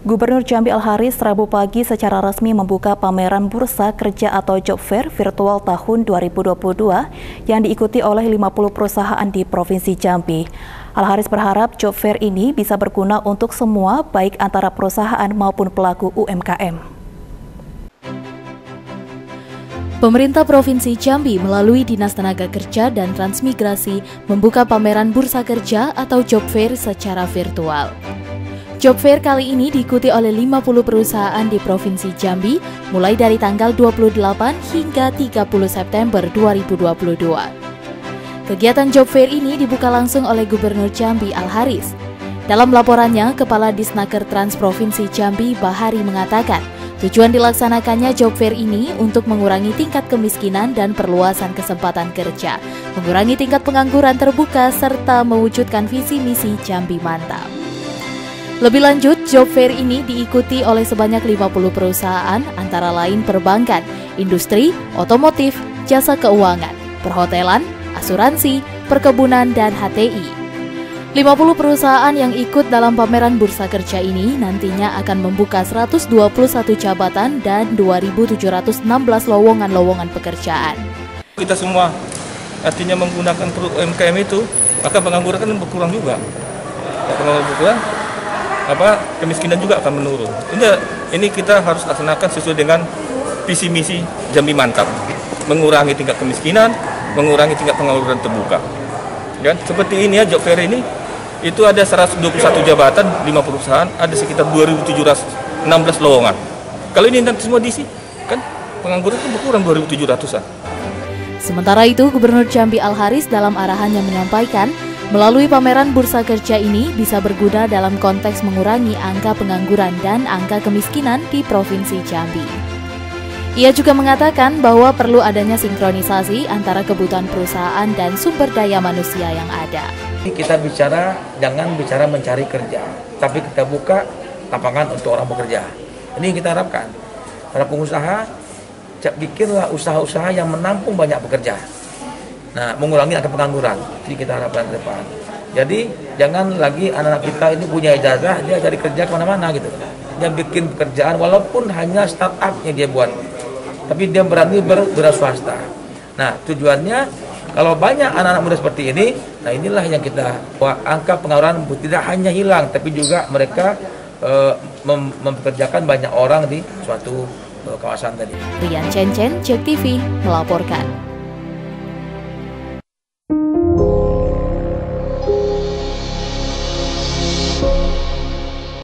Gubernur Jambi Al Haris Rabu pagi secara resmi membuka pameran bursa kerja atau job fair virtual tahun 2022 yang diikuti oleh 50 perusahaan di Provinsi Jambi. Al Haris berharap job fair ini bisa berguna untuk semua, baik antara perusahaan maupun pelaku UMKM. Pemerintah Provinsi Jambi melalui Dinas Tenaga Kerja dan Transmigrasi membuka pameran bursa kerja atau job fair secara virtual. Job fair kali ini diikuti oleh 50 perusahaan di Provinsi Jambi mulai dari tanggal 28 hingga 30 September 2022. Kegiatan job fair ini dibuka langsung oleh Gubernur Jambi Al Haris. Dalam laporannya, Kepala Disnaker Trans Provinsi Jambi Bahari mengatakan, tujuan dilaksanakannya job fair ini untuk mengurangi tingkat kemiskinan dan perluasan kesempatan kerja, mengurangi tingkat pengangguran terbuka serta mewujudkan visi misi Jambi Mantap. Lebih lanjut, job fair ini diikuti oleh sebanyak 50 perusahaan antara lain perbankan, industri, otomotif, jasa keuangan, perhotelan, asuransi, perkebunan, dan HTI. 50 perusahaan yang ikut dalam pameran bursa kerja ini nantinya akan membuka 121 jabatan dan 2.716 lowongan-lowongan pekerjaan. Kita semua artinya menggunakan UMKM itu, maka pengangguran kan berkurang juga. Pengangguran berkurang, kemiskinan juga akan menurun. Ini kita harus laksanakan sesuai dengan visi misi Jambi Mantap, mengurangi tingkat kemiskinan, mengurangi tingkat pengangguran terbuka. Dan seperti ini ya, job fair ini itu ada 121 jabatan, 50 perusahaan, ada sekitar 2.716 lowongan. Kalau ini nanti semua diisi, kan pengangguran itu berkurang 2.700-an. Sementara itu, Gubernur Jambi Al Haris dalam arahannya menyampaikan, melalui pameran bursa kerja ini bisa berguna dalam konteks mengurangi angka pengangguran dan angka kemiskinan di Provinsi Jambi. Ia juga mengatakan bahwa perlu adanya sinkronisasi antara kebutuhan perusahaan dan sumber daya manusia yang ada. Kita bicara, jangan bicara mencari kerja, tapi kita buka lapangan untuk orang bekerja. Ini kita harapkan. Para pengusaha, bikinlah usaha-usaha yang menampung banyak pekerja. Nah, mengurangi angka pengangguran, jadi kita harapkan ke depan. Jadi jangan lagi anak-anak kita ini punya ijazah, dia cari kerja kemana-mana gitu. Dia bikin pekerjaan walaupun hanya startupnya dia buat, tapi dia berani berwira swasta. Nah, tujuannya kalau banyak anak-anak muda seperti ini, nah inilah yang kita angka pengangguran tidak hanya hilang, tapi juga mereka mempekerjakan banyak orang di suatu kawasan tadi. Rian Chen JEKTV melaporkan.